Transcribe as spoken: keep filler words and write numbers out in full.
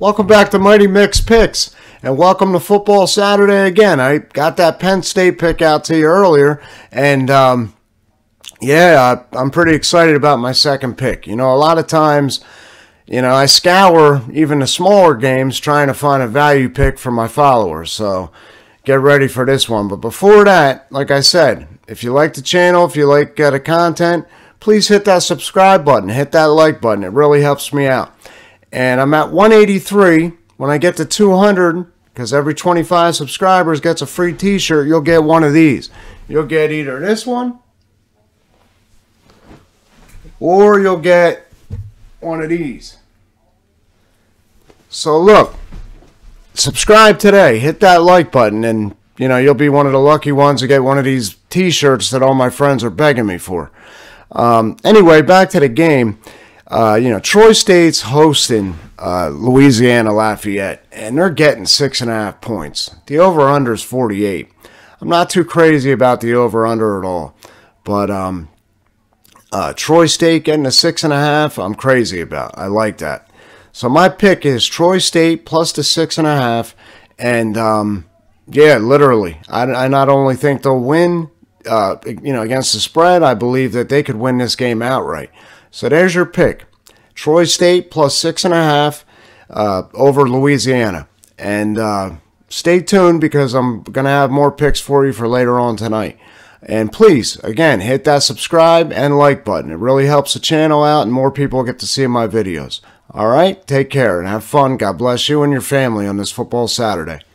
Welcome back to Mighty Mick's Picks, and welcome to Football Saturday again. I got that Penn State pick out to you earlier, and um, yeah, I, I'm pretty excited about my second pick. You know, a lot of times, you know, I scour even the smaller games trying to find a value pick for my followers, so get ready for this one. But before that, like I said, if you like the channel, if you like uh, the content, please hit that subscribe button, hit that like button. It really helps me out. And I'm at one eighty-three. When I get to two hundred, because every twenty-five subscribers gets a free t-shirt, you'll get one of these. You'll get either this one, or you'll get one of these. So look, subscribe today, hit that like button, and you know, you'll be one of the lucky ones to get one of these t-shirts that all my friends are begging me for. Um, anyway, back to the game. Uh, you know, Troy State's hosting uh, Louisiana Lafayette, and they're getting six and a half points. The over-under is forty-eight. I'm not too crazy about the over-under at all, but um, uh, Troy State getting a six and a half, I'm crazy about. I like that. So my pick is Troy State plus the six and a half, and um, yeah, literally, I, I not only think they'll win, uh, you know, against the spread, I believe that they could win this game outright. So there's your pick. Troy State plus six and a half uh, over Louisiana. And uh, stay tuned because I'm going to have more picks for you for later on tonight. And please, again, hit that subscribe and like button. It really helps the channel out and more people get to see my videos. All right, take care and have fun. God bless you and your family on this Football Saturday.